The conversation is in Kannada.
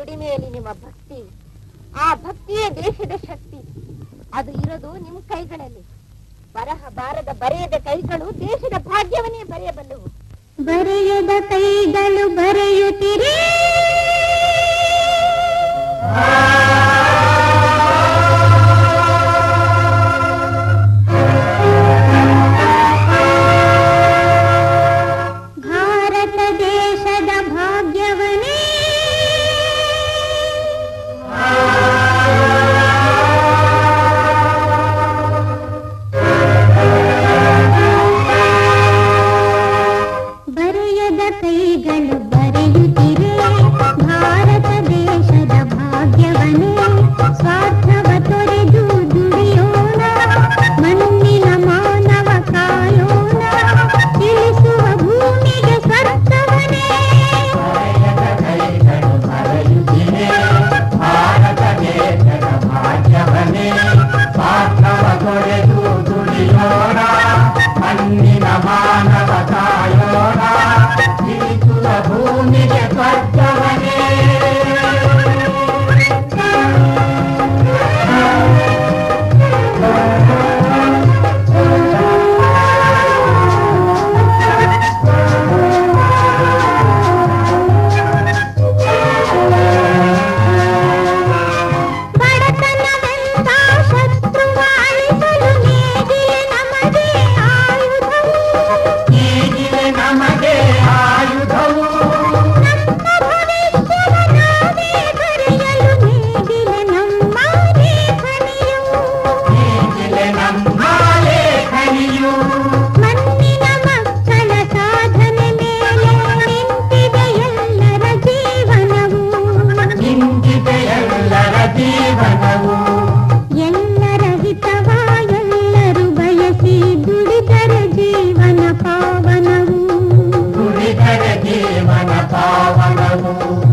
ದುಡಿಮೆಯಲ್ಲಿ ನಿಮ್ಮ ಭಕ್ತಿ, ಆ ಭಕ್ತಿಯೇ ದೇಶದ ಶಕ್ತಿ. ಅದು ಇರೋದು ನಿಮ್ಮ ಕೈಗಳಲ್ಲಿ. ಬರಹ ಬಾರದ ಬರೆಯದ ಕೈಗಳು ದೇಶದ ಭಾಗ್ಯವನ್ನೇ ಬರೆಯಬಲ್ಲವು. ಬರೆಯದ ಕೈಗಳು ಬರೆಯುತ್ತಿರಿ जीवन पावनवु